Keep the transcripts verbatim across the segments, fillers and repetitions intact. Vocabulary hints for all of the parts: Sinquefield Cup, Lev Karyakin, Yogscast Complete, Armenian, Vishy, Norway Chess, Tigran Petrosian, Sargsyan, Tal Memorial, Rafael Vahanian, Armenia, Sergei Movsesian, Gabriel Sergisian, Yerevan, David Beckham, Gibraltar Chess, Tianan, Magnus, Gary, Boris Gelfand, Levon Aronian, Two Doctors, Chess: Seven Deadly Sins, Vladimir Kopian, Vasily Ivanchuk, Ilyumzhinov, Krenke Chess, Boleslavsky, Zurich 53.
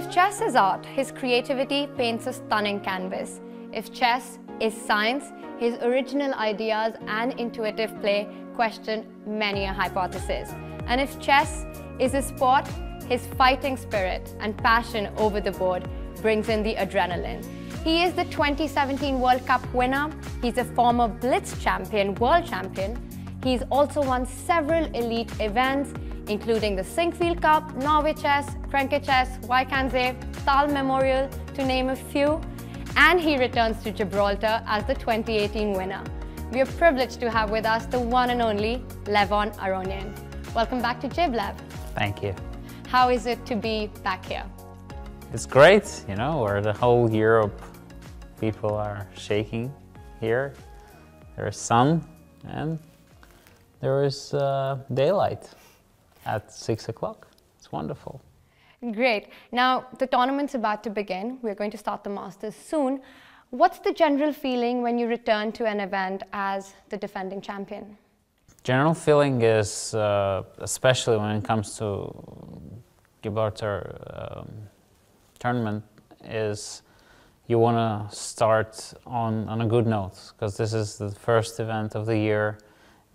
If chess is art, his creativity paints a stunning canvas. If chess is science, his original ideas and intuitive play question many a hypothesis. And if chess is a sport, his fighting spirit and passion over the board brings in the adrenaline. He is the twenty seventeen World Cup winner. He's a former Blitz champion, world champion. He's also won several elite events, including the Sinquefield Cup, Norway Chess, Krenke Chess, Waikanze, Tal Memorial, to name a few. And he returns to Gibraltar as the twenty eighteen winner. We are privileged to have with us the one and only Levon Aronian. Welcome back to Gib, Lev. Thank you. How is it to be back here? It's great, you know, where the whole Europe people are shaking here. There is sun and there is uh, daylight at six o'clock. It's wonderful. Great. Now, the tournament's about to begin. We're going to start the Masters soon. What's the general feeling when you return to an event as the defending champion? General feeling is, uh, especially when it comes to Gibraltar um, tournament, is you want to start on, on a good note, because this is the first event of the year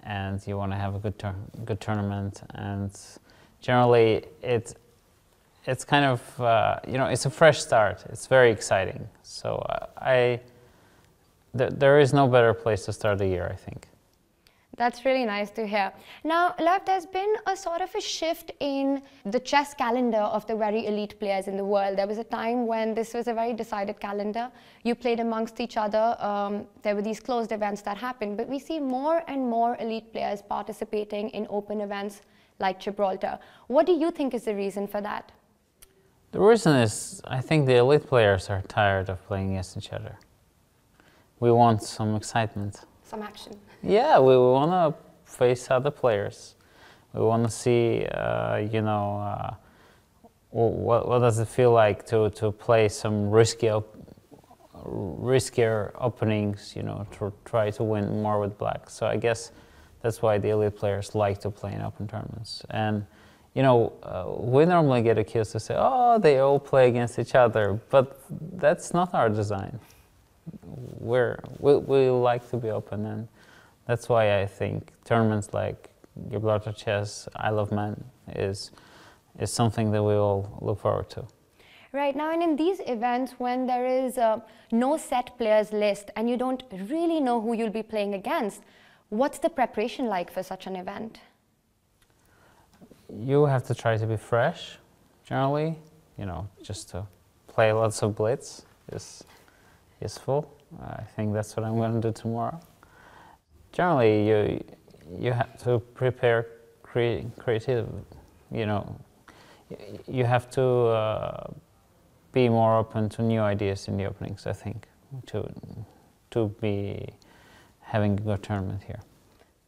and you want to have a good, good tournament. And generally it, it's kind of, uh, you know, it's a fresh start. It's very exciting. So I, th there is no better place to start the year, I think. That's really nice to hear. Now, Lev, there's been a sort of a shift in the chess calendar of the very elite players in the world. There was a time when this was a very decided calendar. You played amongst each other. Um, there were these closed events that happened, but we see more and more elite players participating in open events like Gibraltar. What do you think is the reason for that? The reason is, I think the elite players are tired of playing against each other. We want some excitement. Some action. Yeah, we, we want to face other players. We want to see, uh, you know, uh, what, what does it feel like to, to play some risky op riskier openings, you know, to try to win more with black. So I guess that's why the elite players like to play in open tournaments. And, you know, uh, we normally get accused to say, oh, they all play against each other, but that's not our design. We're, we, we like to be open, and that's why I think tournaments like Gibraltar Chess, Isle of Man is, is something that we all look forward to. Right now, and in these events when there is uh, no set players list and you don't really know who you'll be playing against, what's the preparation like for such an event? You have to try to be fresh, generally, you know, just to play lots of blitz. It's, useful. I think that's what I'm going to do tomorrow. Generally, you you have to prepare cre creative. You know, you have to uh, be more open to new ideas in the openings, I think, to to be having a good tournament here.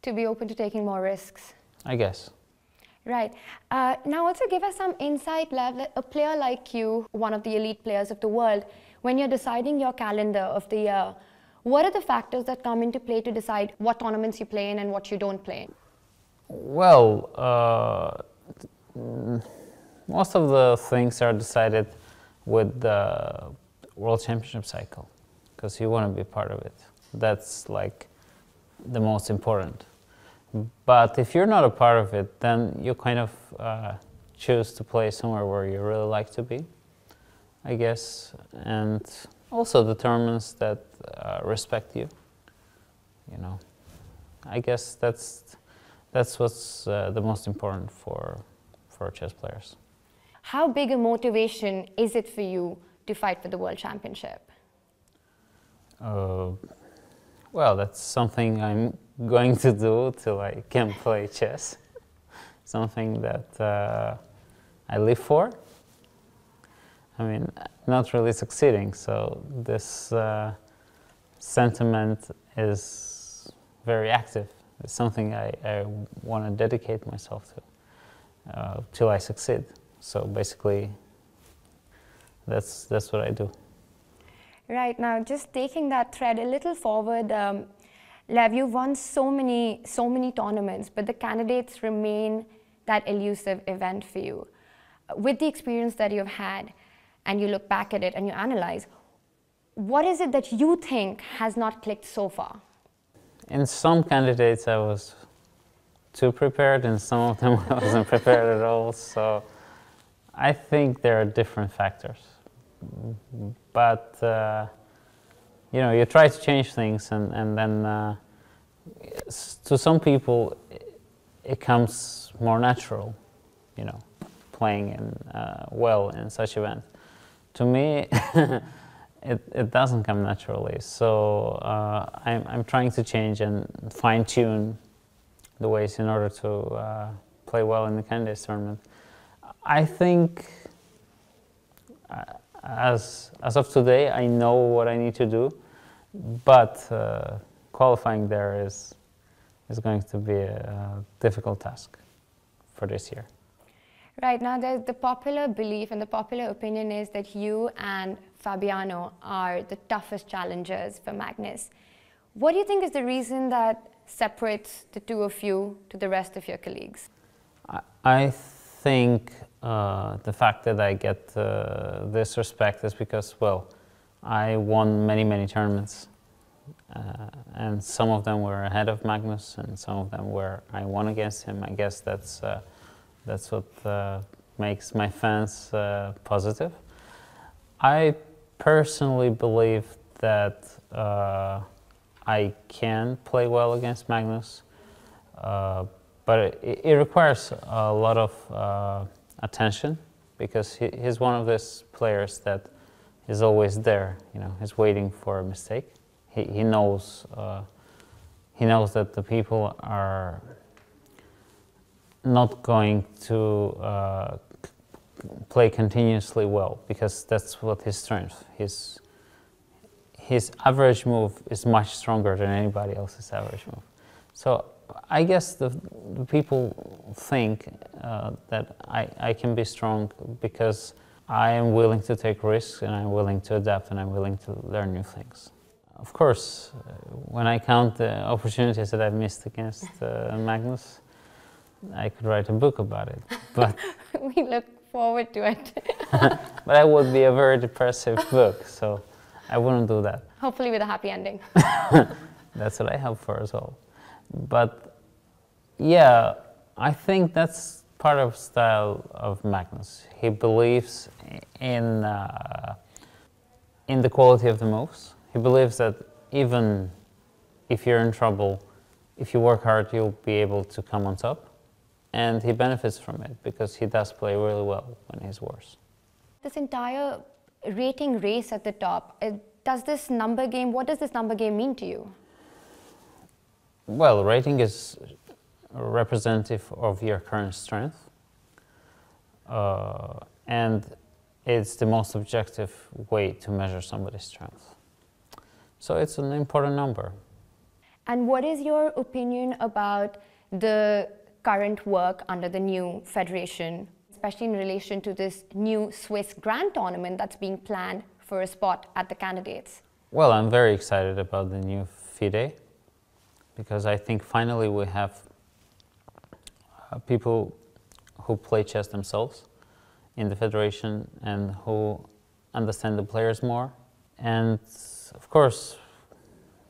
To be open to taking more risks. I guess. Right. Uh, now, also give us some insight, Lev. A player like you, one of the elite players of the world, when you're deciding your calendar of the year, what are the factors that come into play to decide what tournaments you play in and what you don't play in? Well, uh, most of the things are decided with the World Championship cycle, because you want to be part of it. That's like the most important. But if you're not a part of it, then you kind of uh, choose to play somewhere where you really like to be, I guess, and also the tournaments that uh, respect you. You know, I guess that's that's what's uh, the most important for for chess players. How big a motivation is it for you to fight for the World Championship? Uh, well, that's something I'm going to do till I can play chess. Something that uh, I live for. I mean, not really succeeding, so this uh, sentiment is very active. It's something I, I want to dedicate myself to uh, till I succeed. So basically, that's, that's what I do. Right. Now, just taking that thread a little forward, um, Lev, you've won so many, so many tournaments, but the candidates remain that elusive event for you. With the experience that you've had, and you look back at it and you analyze, what is it that you think has not clicked so far? In some candidates I was too prepared, and some of them I wasn't prepared at all, so I think there are different factors. But, uh, you know, you try to change things, and, and then uh, to some people it, it comes more natural, you know, playing in, uh, well in such events. To me, it, it doesn't come naturally, so uh, I'm, I'm trying to change and fine-tune the ways in order to uh, play well in the candidates tournament. I think, uh, as, as of today, I know what I need to do, but uh, qualifying there is, is going to be a, a difficult task for this year. Right, now there's the popular belief and the popular opinion is that you and Fabiano are the toughest challengers for Magnus. What do you think is the reason that separates the two of you to the rest of your colleagues? I, I think uh, the fact that I get uh, this respect is because, well, I won many, many tournaments. Uh, and some of them were ahead of Magnus, and some of them were I won against him. I guess that's, uh, that's what uh, makes my fans uh, positive. I personally believe that uh, I can play well against Magnus, uh, but it, it requires a lot of uh, attention because he, he's one of those players that is always there. You know, he's waiting for a mistake. He, he knows uh, he knows that the people are not going to uh, play continuously well because that's what his strength is. His average move is much stronger than anybody else's average move. So I guess the, the people think uh, that I, I can be strong because I am willing to take risks and I'm willing to adapt and I'm willing to learn new things. Of course, uh, when I count the opportunities that I've missed against uh, Magnus, I could write a book about it. But we look forward to it. But that would be a very depressive book, so I wouldn't do that. Hopefully with a happy ending. That's what I hope for as well. But yeah, I think that's part of style of Magnus. He believes in, uh, in the quality of the moves. He believes that even if you're in trouble, if you work hard, you'll be able to come on top. And he benefits from it because he does play really well when he's worse. This entire rating race at the top, does this number game, what does this number game mean to you? Well, rating is representative of your current strength, uh, and it's the most objective way to measure somebody's strength. So it's an important number. And what is your opinion about the current work under the new federation, especially in relation to this new Swiss Grand Tournament that's being planned for a spot at the candidates? Well, I'm very excited about the new FIDE because I think finally we have uh, people who play chess themselves in the federation and who understand the players more. And of course,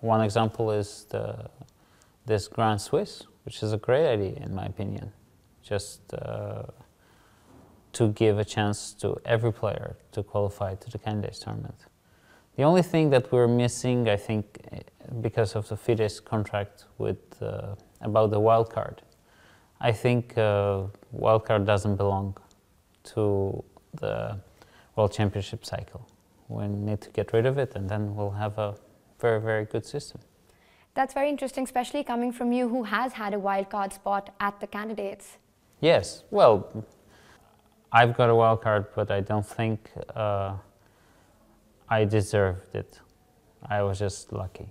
one example is the, this Grand Swiss, which is a great idea in my opinion. Just. Uh, to give a chance to every player to qualify to the candidates tournament. The only thing that we're missing, I think, because of the FIDE's contract with, uh, about the wildcard, I think uh, wildcard doesn't belong to the World Championship cycle. We need to get rid of it and then we'll have a very, very good system. That's very interesting, especially coming from you who has had a wildcard spot at the candidates. Yes, well, I've got a wild card, but I don't think uh, I deserved it. I was just lucky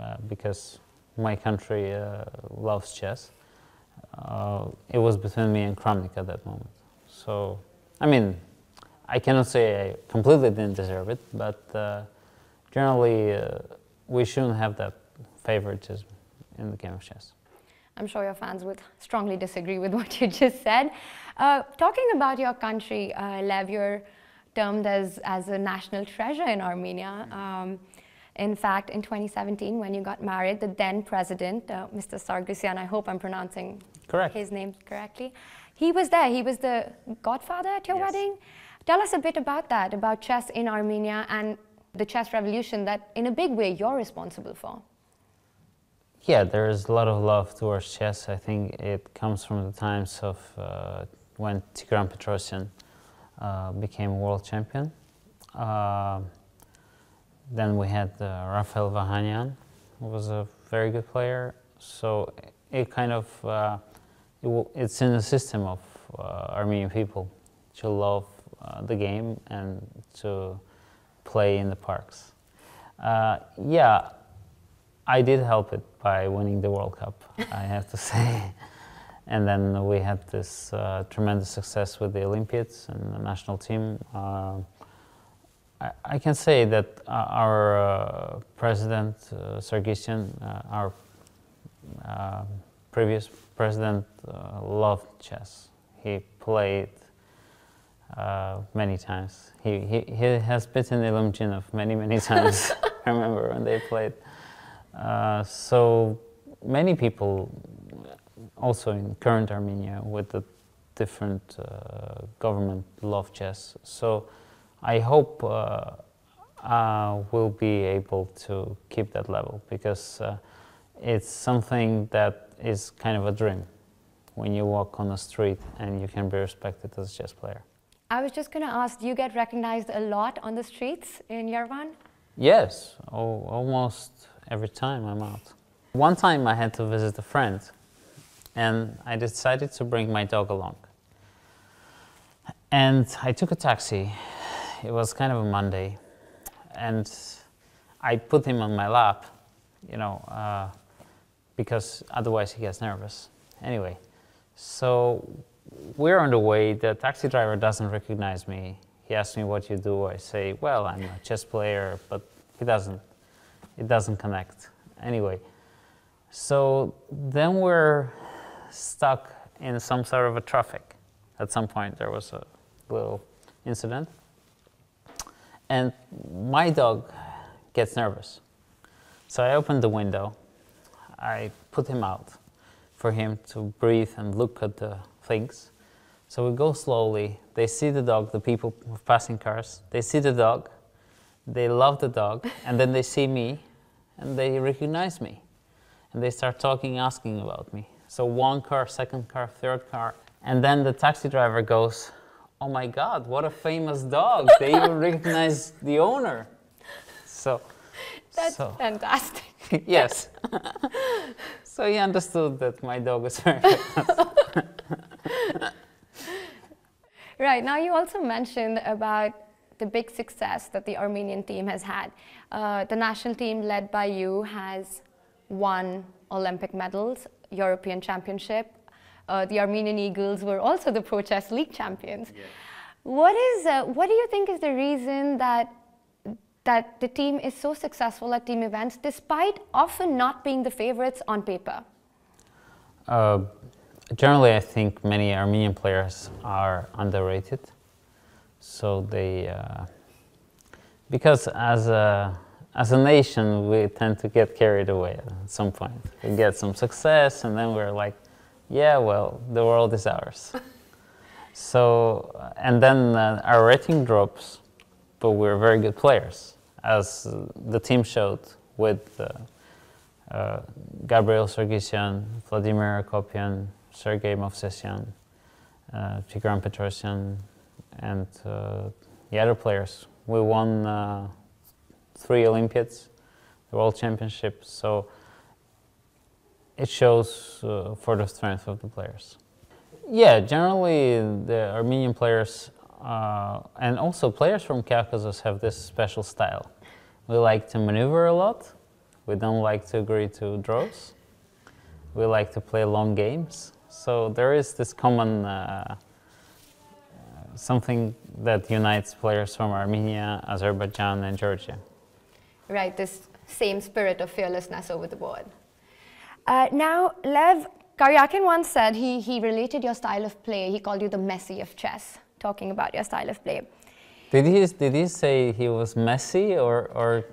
uh, because my country uh, loves chess. Uh, it was between me and Kramnik at that moment. So, I mean, I cannot say I completely didn't deserve it, but uh, generally uh, we shouldn't have that favoritism in the game of chess. I'm sure your fans would strongly disagree with what you just said. Uh, talking about your country, uh, Lev, you're termed as, as a national treasure in Armenia. Um, in fact, in twenty seventeen, when you got married, the then president, uh, Mister Sargsyan, I hope I'm pronouncing Correct. his name correctly, he was there. He was the godfather at your yes. wedding. Tell us a bit about that, about chess in Armenia and the chess revolution that, in a big way, you're responsible for. Yeah, there is a lot of love towards chess. I think it comes from the times of uh, when Tigran Petrosian uh, became world champion. Uh, then we had uh, Rafael Vahanian, who was a very good player. So it kind of, uh, it it's in the system of uh, Armenian people to love uh, the game and to play in the parks. Uh, yeah, I did help it by winning the World Cup, I have to say. And then we had this uh, tremendous success with the Olympiads and the national team. Uh, I, I can say that our uh, president, uh, Sergisian, uh, our uh, previous president, uh, loved chess. He played Uh, many times. He, he, he has beaten Ilyumzhinov many, many times. I remember when they played. Uh, so many people, also in current Armenia, with the different uh, government, love chess. So I hope uh, uh, we'll be able to keep that level, because uh, it's something that is kind of a dream when you walk on the street and you can be respected as a chess player. I was just going to ask, do you get recognized a lot on the streets in Yerevan? Yes, oh, almost every time I'm out. One time I had to visit a friend, and I decided to bring my dog along. And I took a taxi. It was kind of a Monday. And I put him on my lap, you know, uh, because otherwise he gets nervous. Anyway, so we're on the way, the taxi driver doesn't recognize me. He asks me what you do. I say, well, I'm a chess player, but he doesn't. It doesn't connect. Anyway, so then we're stuck in some sort of a traffic. At some point, there was a little incident. And my dog gets nervous. So I opened the window. I put him out for him to breathe and look at the things. So we go slowly. They see the dog, the people passing cars. They see the dog. They love the dog. And then they see me and they recognize me. And they start talking, asking about me. So one car, second car, third car. And then the taxi driver goes, oh my God, what a famous dog. They even recognize the owner. So that's so fantastic. Yes. So he understood that my dog was very famous. Right, now you also mentioned about the big success that the Armenian team has had. Uh, the national team led by you has won Olympic medals, European Championship. Uh, the Armenian Eagles were also the Pro Chess League champions. Yeah. What is, uh, what do you think is the reason that, that the team is so successful at team events, despite often not being the favorites on paper? Uh, Generally, I think many Armenian players are underrated. So they, uh, because as a, as a nation, we tend to get carried away at some point. We get some success and then we're like, yeah, well, the world is ours. So, and then uh, our rating drops, but we're very good players, as the team showed with uh, uh, Gabriel Sergisian, Vladimir Kopian, Sergei Movsesian, uh, Tigran Petrosian, and uh, the other players. We won uh, three Olympiads, the World Championship, so it shows uh, for the strength of the players. Yeah, generally the Armenian players uh, and also players from Caucasus have this special style. We like to maneuver a lot, we don't like to agree to draws, we like to play long games. So there is this common uh, uh, something that unites players from Armenia, Azerbaijan and Georgia. Right, this same spirit of fearlessness over the board. Uh, now, Lev Karyakin once said he, he related your style of play, he called you the Messi of chess, talking about your style of play. Did he did he say he was messy or or?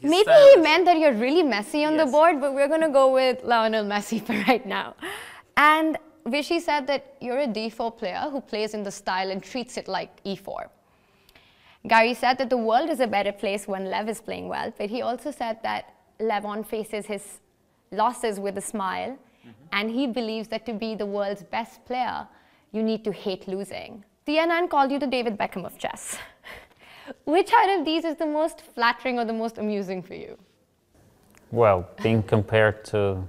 He Maybe he meant that you're really messy on yes. the board, but we're gonna go with Lionel Messi for right now. And Vishy said that you're a d four player who plays in the style and treats it like e four. Gary said that the world is a better place when Lev is playing well, but he also said that Levon faces his losses with a smile, mm-hmm. and he believes that to be the world's best player, you need to hate losing. Tianan called you the David Beckham of chess. Which out of these is the most flattering or the most amusing for you? Well, being compared to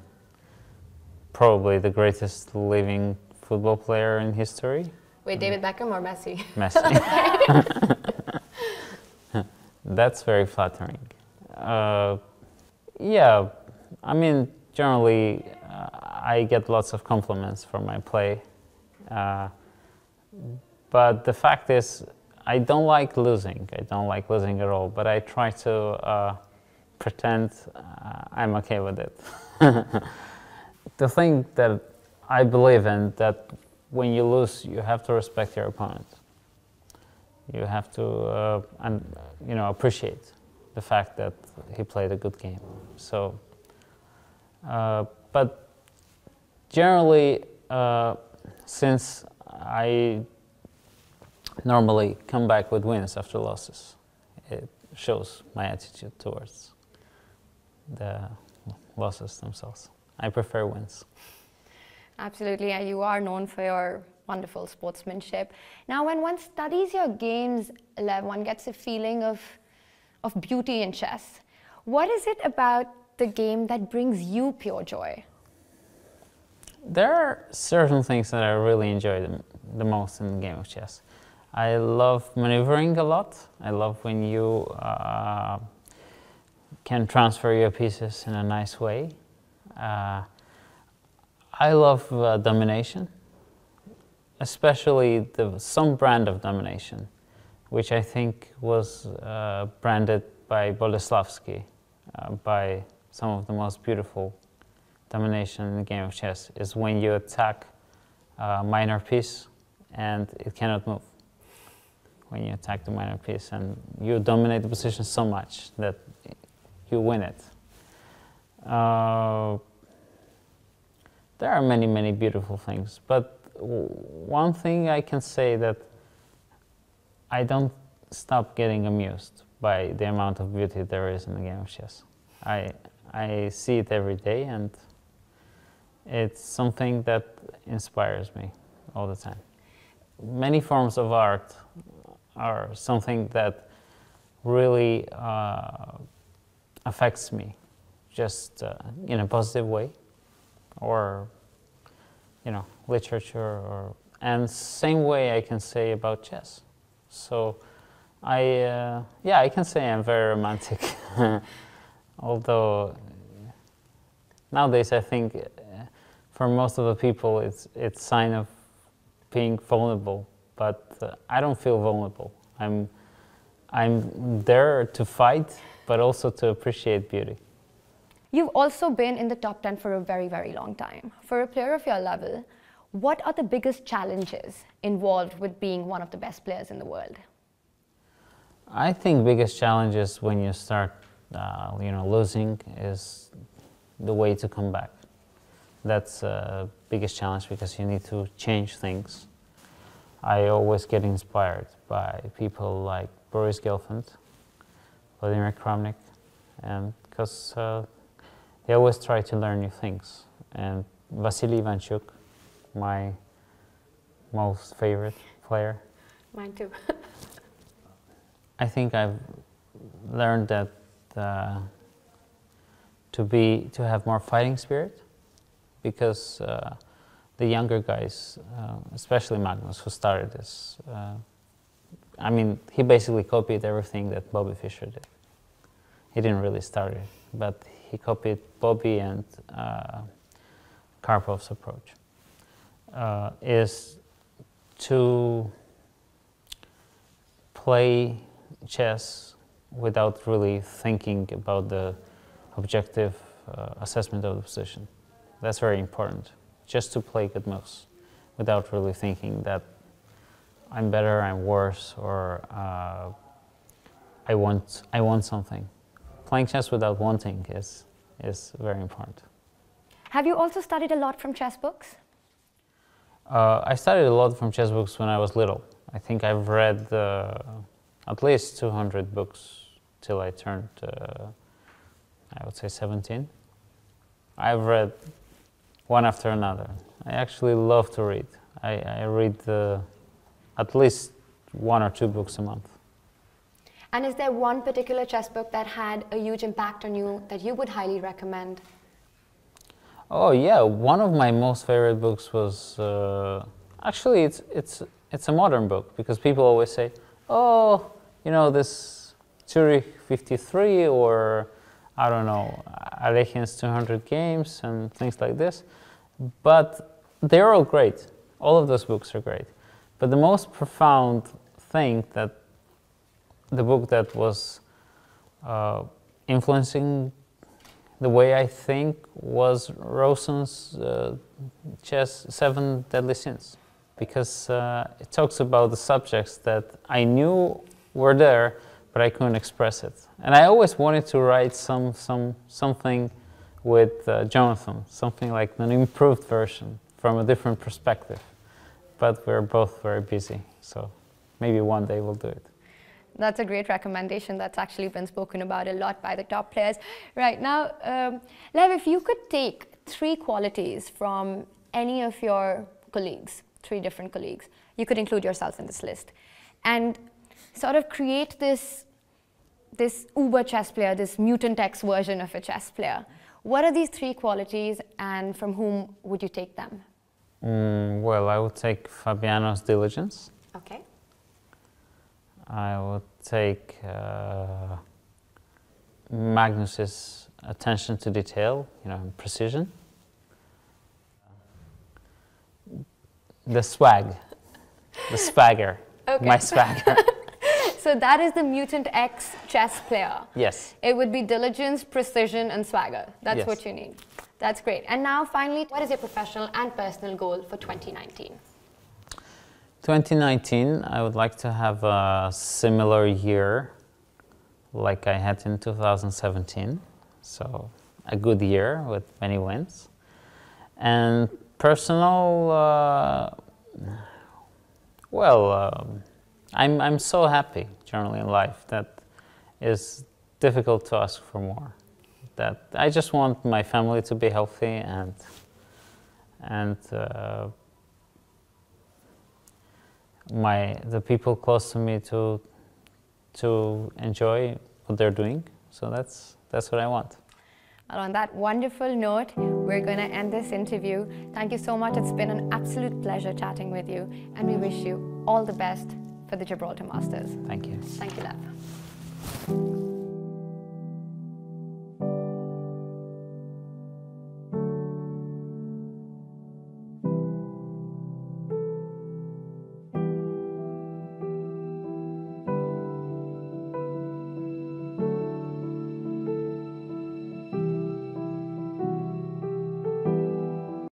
probably the greatest living football player in history. Wait, David Beckham or Messi? Messi. That's very flattering. Uh, yeah, I mean, generally, uh, I get lots of compliments for my play. Uh, but the fact is, I don't like losing. I don't like losing at all, but I try to uh, pretend uh, I'm okay with it. The thing that I believe in, that when you lose, you have to respect your opponent. You have to, uh, and, you know, appreciate the fact that he played a good game. So, uh, but generally, uh, since I normally come back with wins after losses, it shows my attitude towards the losses themselves. I prefer wins. Absolutely, and you are known for your wonderful sportsmanship. Now, when one studies your games, Lev, one gets a feeling of, of beauty in chess. What is it about the game that brings you pure joy? There are certain things that I really enjoy the, the most in the game of chess. I love maneuvering a lot. I love when you uh, can transfer your pieces in a nice way. Uh, I love uh, domination, especially the, some brand of domination, which I think was uh, branded by Boleslavsky, uh, by some of the most beautiful domination in the game of chess, is when you attack a minor piece and it cannot move. When you attack the minor piece and you dominate the position so much that you win it. Uh, There are many, many beautiful things, but one thing I can say that I don't stop getting amused by the amount of beauty there is in the game of chess. I, I see it every day, and it's something that inspires me all the time. Many forms of art are something that really uh, affects me, just uh, in a positive way. Or, you know, literature, or, and same way I can say about chess. So, I, uh, yeah, I can say I'm very romantic. Although, nowadays I think for most of the people it's it's sign of being vulnerable, but uh, I don't feel vulnerable. I'm, I'm there to fight, but also to appreciate beauty. You've also been in the top ten for a very, very long time. For a player of your level, what are the biggest challenges involved with being one of the best players in the world? I think biggest challenges when you start, uh, you know, losing is the way to come back. That's the uh, biggest challenge, because you need to change things. I always get inspired by people like Boris Gelfand, Vladimir Kramnik, and because uh, they always try to learn new things. And Vasily Ivanchuk, my most favorite player. Mine too. I think I've learned that uh, to be to have more fighting spirit, because uh, the younger guys, uh, especially Magnus, who started this, uh, I mean, he basically copied everything that Bobby Fischer did. He didn't really start it, but he copied Bobby and uh, Karpov's approach, uh, is to play chess without really thinking about the objective uh, assessment of the position. That's very important, just to play good moves without really thinking that I'm better, I'm worse, or uh, I want I want something. Playing chess without wanting is is very important. Have you also studied a lot from chess books? Uh, I studied a lot from chess books when I was little. I think I've read uh, at least two hundred books till I turned, uh, I would say, seventeen. I've read one after another. I actually love to read. I, I read uh, at least one or two books a month. And is there one particular chess book that had a huge impact on you that you would highly recommend? Oh yeah, one of my most favorite books was uh, actually it's it's it's a modern book, because people always say, oh, you know, this Zurich fifty-three, or I don't know, Alekhina's two hundred games and things like this, but they're all great. All of those books are great. But the most profound thing that the book that was uh, influencing the way I think was Rosen's uh, Chess: Seven Deadly Sins, because uh, it talks about the subjects that I knew were there, but I couldn't express it. And I always wanted to write some, some something with uh, Jonathan, something like an improved version from a different perspective. But we're both very busy, so maybe one day we'll do it. That's a great recommendation. That's actually been spoken about a lot by the top players. Right now, um, Lev, if you could take three qualities from any of your colleagues, three different colleagues, you could include yourself in this list, and sort of create this, this uber chess player, this mutant X version of a chess player. What are these three qualities, and from whom would you take them? Mm, well, I would take Fabiano's diligence. Okay. I would take uh, Magnus's attention to detail, you know, and precision. The swag, the swagger, okay. My swagger. So that is the mutant X chess player. Yes. It would be diligence, precision, and swagger. That's yes. What you need. That's great. And now, finally, what is your professional and personal goal for twenty nineteen? twenty nineteen, I would like to have a similar year like I had in two thousand seventeen. So a good year with many wins. And personal, uh, well, um, I'm, I'm so happy generally in life that it's difficult to ask for more. That I just want my family to be healthy and, and uh, My the people close to me to to enjoy what they're doing. So that's that's what I want. And on that wonderful note, we're going to end this interview. Thank you so much. It's been an absolute pleasure chatting with you, and we wish you all the best for the Gibraltar Masters. Thank you. Thank you, Lev.